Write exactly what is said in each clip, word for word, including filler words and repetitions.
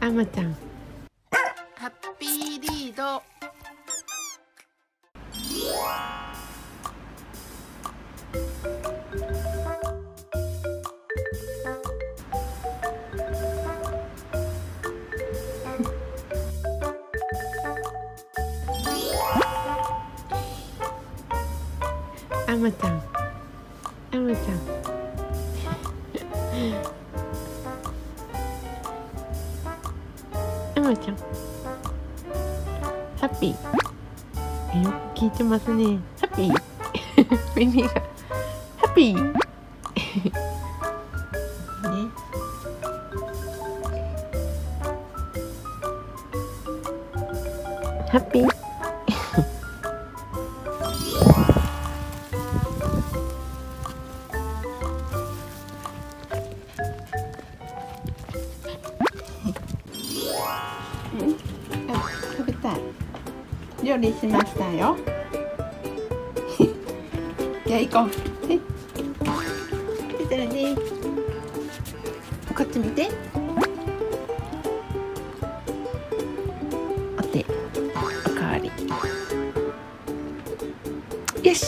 あまちゃんハッピーリード。あまちゃんあまちゃんあまちゃん、ハッピー。よく聞いてますね。ハッピー。耳がハッピー。ね。ハッピー。食べたい。料理しましたよ。じゃあ行こう。ね。見てるね。こっち見て。お手、おかわり。よし。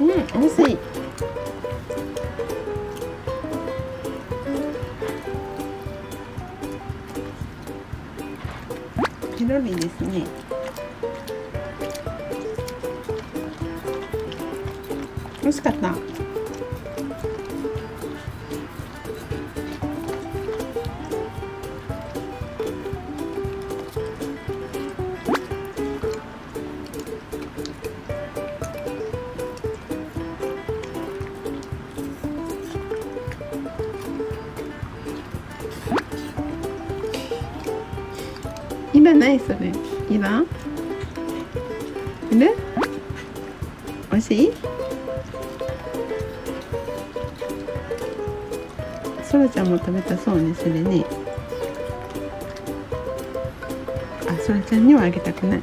うん、美味しい。広いですね。美味しかった。いらないそれ。いらん？いる？おいしい？そらちゃんも食べたそうね、それね。あ、そらちゃんにはあげたくない。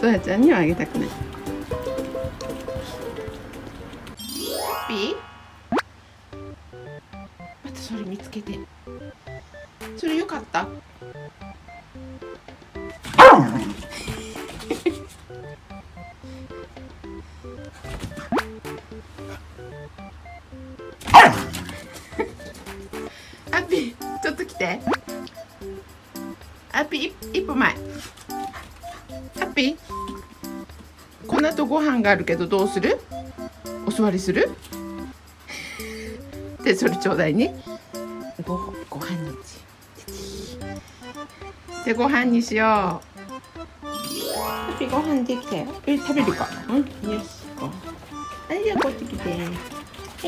そらちゃんにはあげたくない。ハッピー？またそれ見つけて。それよかった。アピ、ちょっと来て。アピ、一歩前。アピ。この後ご飯があるけど、どうする。お座りする。で、それちょうだいね。ご、ご飯のうち。でご飯にしよう。ご飯できたよ。え、食べるか。うん、よし。はい、じゃあこっち来て。は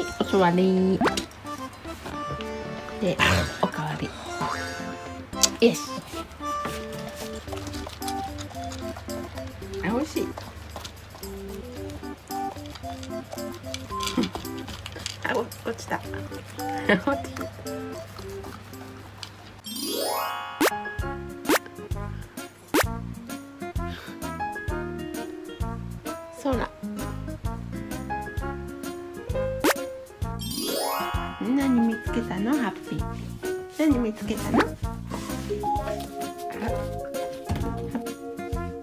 い、お座り。で、おかわり。よし。あ、おいしい。あ、お、落ちた。落ちた。何見つけたの？ハッピー。何見つけたの？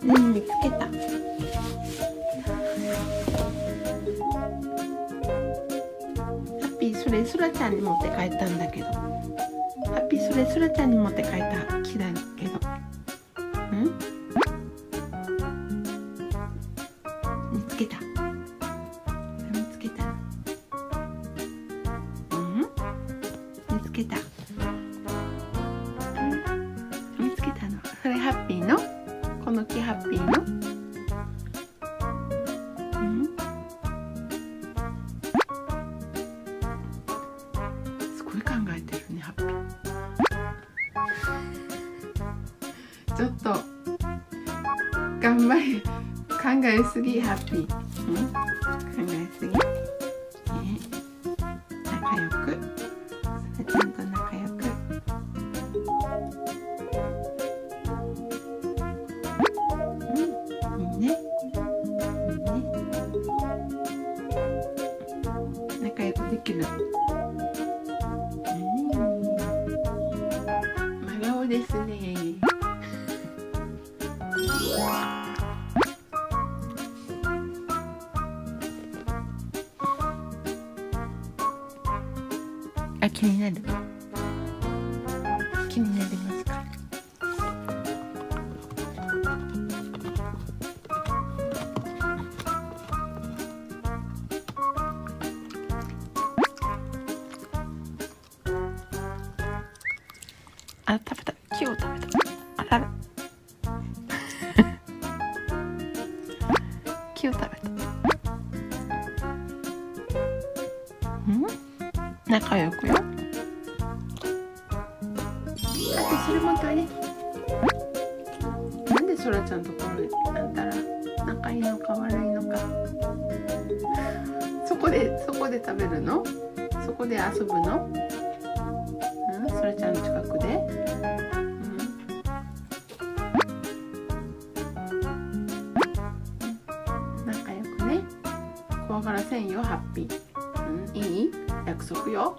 何見つけた？ハッピー、それそらちゃんに持って帰ったんだけど。ハッピー、それそらちゃんに持って帰った木だけど。うん？見つけた。見つけた、うん、見つけたの。それハッピーのこの木ハッピーの、うん、すごい考えてるねハッピー。ちょっと頑張り考えすぎハッピー、うん、考えすぎ、えー、仲良くサラちゃんと仲良くうんいいねいいね仲良くできる。ですね。あ、気になる。気になりますか。あ、食べた。木を食べた。あらら。木を食べた。うん？仲良くよ。あとそれもだね。なんでそらちゃんとこれあんたら仲いいのか悪いのか。そこでそこで食べるの？そこで遊ぶの？うん？そらちゃんの近くで。怖がらせんよハッピー、うん、いい約束よ。